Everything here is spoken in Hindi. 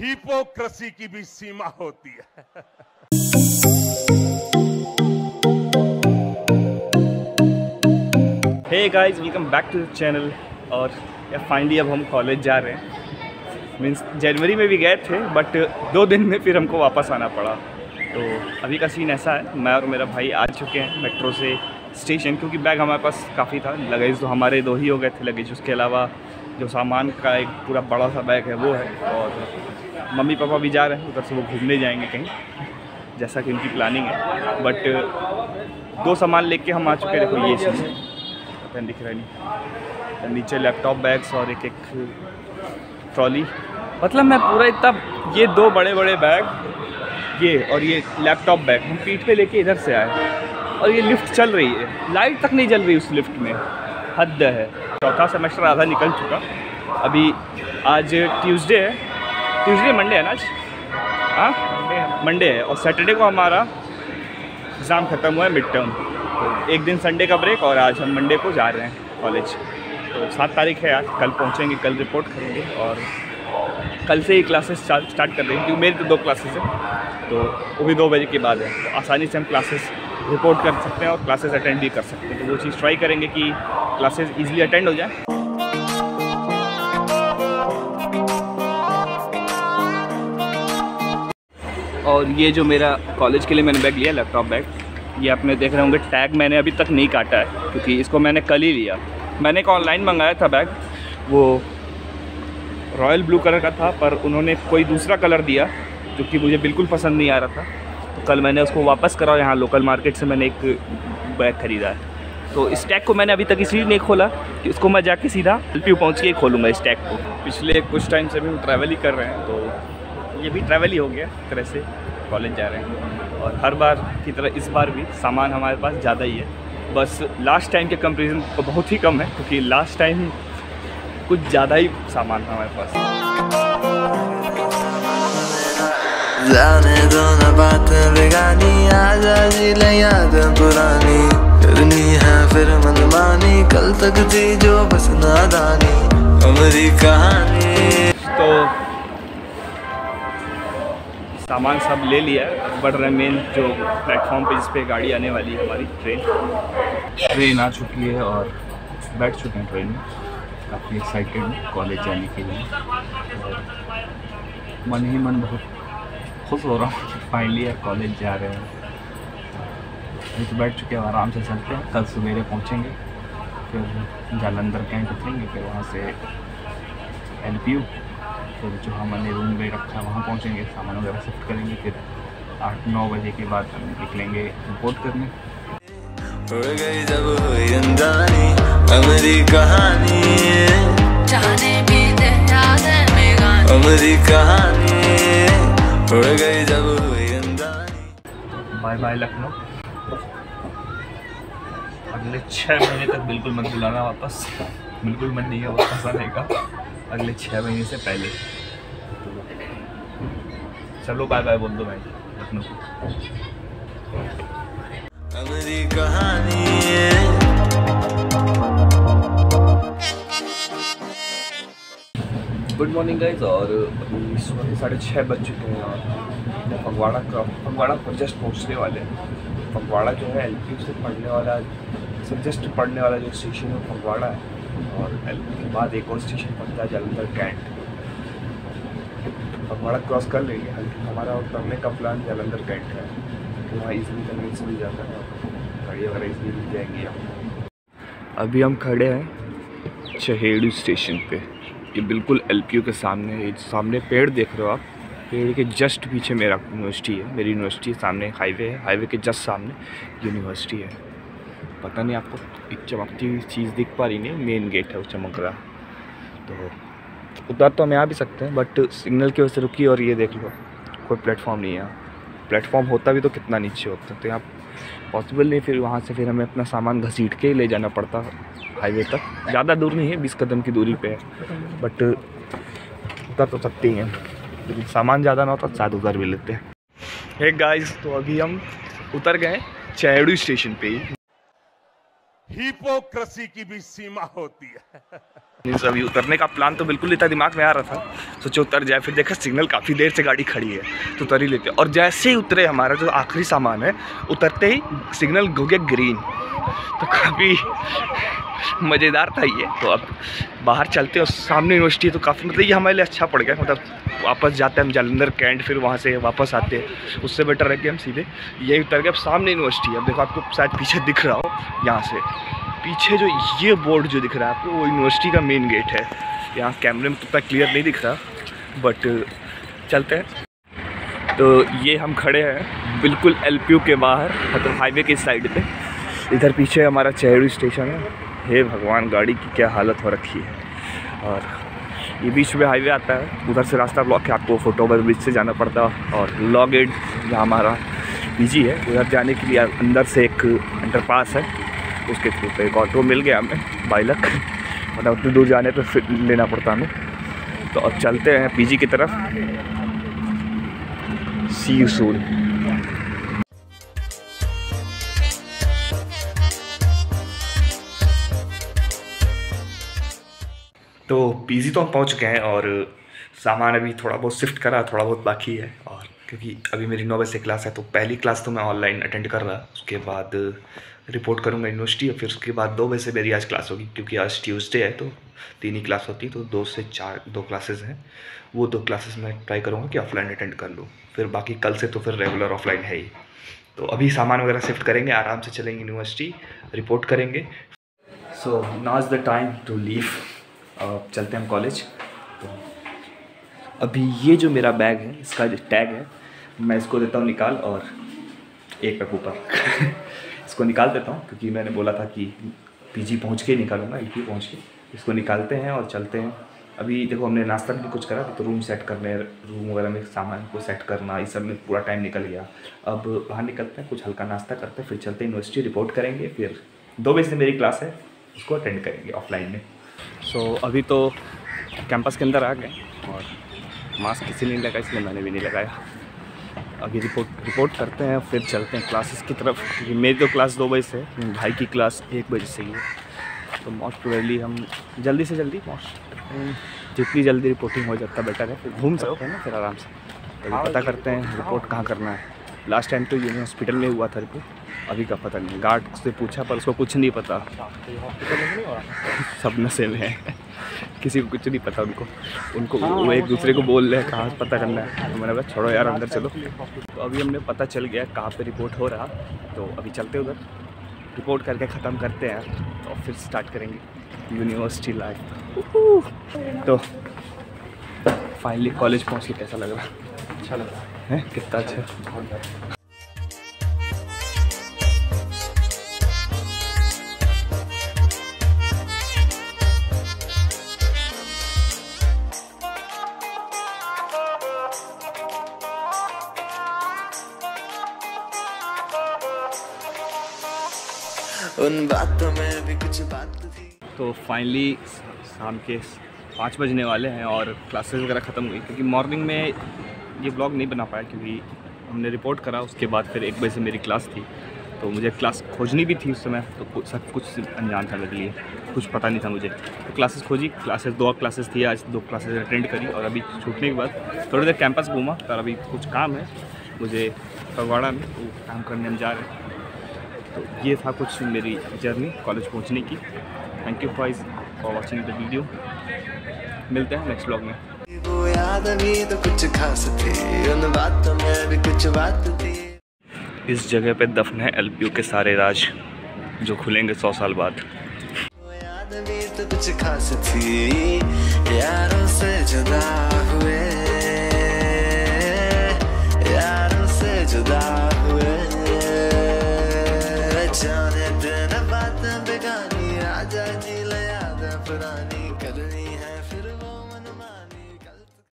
हिपोक्रेसी की भी सीमा होती है। Hey guys, welcome back to the channel. और फाइनली अब हम कॉलेज जा रहे हैं। मीन्स जनवरी में भी गए थे बट 2 दिन में फिर हमको वापस आना पड़ा। तो अभी का सीन ऐसा है, मैं और मेरा भाई आ चुके हैं मेट्रो से स्टेशन, क्योंकि बैग हमारे पास काफ़ी था। लगेज तो हमारे 2 ही हो गए थे। लगेज उसके अलावा जो सामान का एक पूरा बड़ा सा बैग है वो है। और मम्मी पापा भी जा रहे हैं उधर से, वो घूमने जाएंगे कहीं, जैसा कि उनकी प्लानिंग है। बट 2 सामान लेके हम आ चुके हैं। देखो ये चीज़ है, दिख रहा नहीं, नीचे लैपटॉप बैग्स और एक एक ट्रॉली। मतलब मैं पूरा इतना, ये 2 बड़े बड़े बैग, ये और ये लैपटॉप बैग हम पीठ पे लेके इधर से आए। और ये लिफ्ट चल रही है, लाइट तक नहीं जल रही उस लिफ्ट में, हद है। 4था सेमेस्टर आधा निकल चुका। अभी आज ट्यूसडे है, ट्यूसडे मंडे है ना आज, हाँ मंडे है। और सैटरडे को हमारा एग्ज़ाम ख़त्म हुआ है, मिड टर्म। तो एक दिन संडे का ब्रेक और आज हम मंडे को जा रहे हैं कॉलेज। तो 7 तारीख है आज, कल पहुँचेंगे, कल रिपोर्ट करेंगे और कल से ही क्लासेस स्टार्ट कर देंगे। क्योंकि मेरी तो 2 क्लासेस हैं, तो वो भी 2 बजे के बाद है। तो आसानी से हम क्लासेस रिपोर्ट कर सकते हैं और क्लासेस अटेंड भी कर सकते हैं। तो वो चीज़ ट्राई करेंगे कि क्लासेस इजीली अटेंड हो जाए। और ये जो मेरा कॉलेज के लिए मैंने बैग लिया, लैपटॉप बैग, ये आपने देख रहे होंगे। टैग मैंने अभी तक नहीं काटा है क्योंकि इसको मैंने कल ही लिया। मैंने एक ऑनलाइन मंगाया था बैग, वो रॉयल ब्लू कलर का था, पर उन्होंने कोई दूसरा कलर दिया जो कि मुझे बिल्कुल पसंद नहीं आ रहा था। तो कल मैंने उसको वापस करा और यहाँ लोकल मार्केट से मैंने एक बैग ख़रीदा है। तो इस टैग को मैंने अभी तक इसलिए नहीं खोला कि इसको मैं जाके सीधा एलपी पहुँच के खोलूँगा इस टैग को। पिछले कुछ टाइम से भी हम ट्रैवल ही कर रहे हैं, तो ये भी ट्रैवल ही हो गया तरह से। कॉलेज जा रहे हैं और हर बार की तरह इस बार भी सामान हमारे पास ज़्यादा ही है। बस लास्ट टाइम के कंपेरिजन तो बहुत ही कम है, क्योंकि लास्ट टाइम कुछ ज़्यादा ही सामान था हमारे पास। दुनिया है फिर मनमानी, कल तक थी जो बस नादानी, हमारी कहानी। तो सामान सब ले लिया, बढ़ रहे मेन जो प्लेटफॉर्म पे जिस पे गाड़ी आने वाली है हमारी ट्रेन आ चुकी है और बैठ चुके हैं ट्रेन में। काफ़ी एक्साइटेड हूँ कॉलेज जाने के लिए और मन ही मन बहुत खुश हो रहा हूँ। फाइनली यार कॉलेज जा रहे हैं। अभी तो बैठ चुके हैं, आराम से चलते हैं। कल सवेरे पहुँचेंगे, फिर जालंधर कैंट उतरेंगे, फिर वहाँ से एलपीयू, फिर जो हमने रूम में रखा है वहाँ पहुँचेंगे, सामान वगैरह शिफ्ट करेंगे। फिर 8-9 बजे के बाद हम निकलेंगे रिपोर्ट करने। Bye bye Lucknow. अगले 6 महीने तक बिल्कुल मत बुलाना वापस, बिल्कुल मन नहीं है वापस आने का, अगले 6 महीने से पहले। चलो बाय बाय बोल दो भाई लखनऊ को। अगली कहानी गुड मॉर्निंग गाइज। और अभी 6:30 बज चुके हैं और फगवाड़ा पर जस्ट पहुँचने वाले हैं। फगवाड़ा जो है एलपी से पढ़ने वाला, जस्ट पढ़ने वाला जो स्टेशन है फगवाड़ा है। और एलपी के बाद एक और स्टेशन पड़ता है जालंधर कैंट। फगवाड़ा क्रॉस कर लेंगे, हालांकि हमारा और करने का प्लान जालंधर कैंट है, तो वहाँ इजली कन्वेंस मिल जाता है, गाड़ी वगैरह इजली मिल जाएंगी हमको। अभी हम खड़े हैं चहेड़ू स्टेशन पे। ये बिल्कुल एलपी के सामने है। सामने पेड़ देख रहे हो आप, पेड़ के जस्ट पीछे मेरा यूनिवर्सिटी है, मेरी यूनिवर्सिटी सामने हाईवे है, हाईवे के जस्ट सामने यूनिवर्सिटी है। पता नहीं आपको एक चमकती हुई चीज़ दिख पा रही नहीं, मेन गेट है वो चमक रहा। तो उधर तो हम आ भी सकते हैं बट सिग्नल की वजह से रुकी। और ये देख लो कोई प्लेटफॉर्म नहीं है यहाँ। प्लेटफॉर्म होता भी तो कितना नीचे होता, तो यहाँ पॉसिबल नहीं। फिर वहाँ से फिर हमें अपना सामान घसीट के ले जाना पड़ता हाईवे तक। ज़्यादा दूर नहीं है, 20 कदम की दूरी पर है, बट उतर तो सकते ही हैं। लेकिन सामान ज़्यादा ना होता तो साथ उधर भी लेते हैं। हे गाइस, तो अभी हम उतर गए चहेड़ू स्टेशन पे ही। हिपोक्रेसी की भी सीमा होती है। न्यूज़ अभी उतरने का प्लान तो बिल्कुल इतना दिमाग में आ रहा था, सोचे उतर जाए, फिर देखा सिग्नल काफ़ी देर से गाड़ी खड़ी है तो उतर ही लेते। और जैसे ही उतरे, हमारा जो आखिरी सामान है, उतरते ही सिग्नल हो गया ग्रीन, तो काफ़ी मज़ेदार था ये। तो अब बाहर चलते हैं, सामने यूनिवर्सिटी है तो काफ़ी, मतलब ये हमारे लिए अच्छा पड़ गया। मतलब वापस जाते हैं हम जालंधर कैंट, फिर वहाँ से वापस आते हैं, उससे बेटर है कि हम सीधे यही उतर गए। अब सामने यूनिवर्सिटी है। अब देखो आपको शायद पीछे दिख रहा हो, यहाँ से पीछे जो ये बोर्ड जो दिख रहा है आपको, वो यूनिवर्सिटी का मेन गेट है। यहाँ कैमरे में उतना क्लियर नहीं दिख रहा, बट चलते हैं। तो ये हम खड़े हैं बिल्कुल LPU के बाहर, मतलब हाईवे के साइड पे। इधर पीछे हमारा चेहरू स्टेशन है। हे भगवान, गाड़ी की क्या हालत हो रखी है। और ये बीच में हाईवे आता है, उधर से रास्ता ब्लॉक है, आपको फोटो ओवर ब्रिज से जाना पड़ता है। और लॉ गेट जहाँ हमारा पीजी है, उधर जाने के लिए अंदर से एक अंडरपास है, उसके थ्रू पे एक ऑटो मिल गया हमें बाई लक, मतलब उतनी दूर जाने पर फिर लेना पड़ता हमें। तो अब चलते हैं पीजी की तरफ। See you soon. तो पीजी तो हम पहुंच गए हैं और सामान अभी थोड़ा बहुत शिफ्ट करा, थोड़ा बहुत बाकी है। और क्योंकि अभी मेरी 9 बजे से क्लास है, तो पहली क्लास तो मैं ऑनलाइन अटेंड कर रहा, उसके बाद रिपोर्ट करूँगा यूनिवर्सिटी, और फिर उसके बाद 2 बजे से मेरी आज क्लास होगी। क्योंकि आज ट्यूसडे है तो 3 ही क्लास होती है, तो 2 से 4 क्लासेस हैं। वो 2 क्लासेस मैं ट्राई करूँगा कि ऑफलाइन अटेंड कर लूँ, फिर बाकी कल से तो फिर रेगुलर ऑफलाइन है ही। तो अभी सामान वगैरह शिफ्ट करेंगे, आराम से चलेंगे यूनिवर्सिटी, रिपोर्ट करेंगे। So now is the time to leave. अब चलते हैं हम कॉलेज। तो अभी ये जो मेरा बैग है, इसका जो टैग है, मैं इसको देता हूँ निकाल, और एक पैक ऊपर इसको निकाल देता हूँ, क्योंकि मैंने बोला था कि पीजी पहुँच के निकालूंगा, LPU पहुँच के। इसको निकालते हैं और चलते हैं। अभी देखो हमने नाश्ता भी कुछ करा, तो रूम सेट करने, रूम वगैरह में सामान को सेट करना, इस सब में पूरा टाइम निकल गया। अब बाहर निकलते हैं, कुछ हल्का नाश्ता करते हैं, फिर चलते हैं यूनिवर्सिटी, रिपोर्ट करेंगे। फिर 2 बजे से मेरी क्लास है, उसको अटेंड करेंगे ऑफलाइन में। सो अभी तो कैंपस के अंदर आ गए, और मास्क किसी ने नहीं लगाया, इसलिए मैंने भी नहीं लगाया। अभी रिपोर्ट करते हैं, फिर चलते हैं क्लासेस की तरफ। ये मेरी तो क्लास 2 बजे से, भाई की क्लास 1 बजे से ही है, तो मोस्ट प्रोबेबली हम जल्दी से जल्दी जितनी जल्दी रिपोर्टिंग हो जाता बेटर है। फिर घूम सकते हैं ना, फिर आराम से तो पता करते हैं रिपोर्ट कहाँ करना है। लास्ट टाइम तो यूनिवर्सिटी हॉस्पिटल में हुआ था रिपोर्ट, अभी का पता नहीं। गार्ड से पूछा पर उसको कुछ नहीं पता, सब नशे में है, किसी को कुछ नहीं पता। उनको वो एक दूसरे को बोल रहे हैं कहाँ पता करना है, तो मैंने बोला छोड़ो यार अंदर चलो। तो अभी हमने पता चल गया कहाँ पे रिपोर्ट हो रहा, तो अभी चलते उधर, रिपोर्ट करके ख़त्म करते हैं और फिर स्टार्ट करेंगे यूनिवर्सिटी लाइफ। तो फाइनली कॉलेज पहुँच के कैसा लग रहा? अच्छा लग रहा है, कितना अच्छा। उन बातों में भी कुछ बात थी। तो फाइनली शाम के 5 बजने वाले हैं और क्लासेस वगैरह ख़त्म हुई, क्योंकि मॉर्निंग में ये ब्लॉग नहीं बना पाया, क्योंकि हमने रिपोर्ट करा, उसके बाद फिर 1 बजे से मेरी क्लास थी। तो मुझे क्लास खोजनी भी थी उस समय, तो सब कुछ अनजान था मेरे लिए, कुछ पता नहीं था मुझे। तो क्लासेस खोजी, क्लासेस 2 क्लासेस थी आज, 2 क्लासेस अटेंड करी। और अभी छूटने के बाद थोड़ी देर कैंपस घूमा, पर अभी कुछ काम है मुझे फगवाड़ा में, वो काम करने हम जा रहे हैं। तो ये था कुछ मेरी जर्नी कॉलेज पहुंचने की। Thank you for watching the video. मिलते हैं नेक्स्ट व्लॉग में। वो याद नहीं तो कुछ खास थी, उन बातों में भी कुछ बात थी। इस जगह पे दफन है LPU के सारे राज, जो खुलेंगे 100 साल बाद। वो याद नहीं तो कुछ खास थी, यारों से जुदा हुए, यारों से जुदा हुए, जाने दे।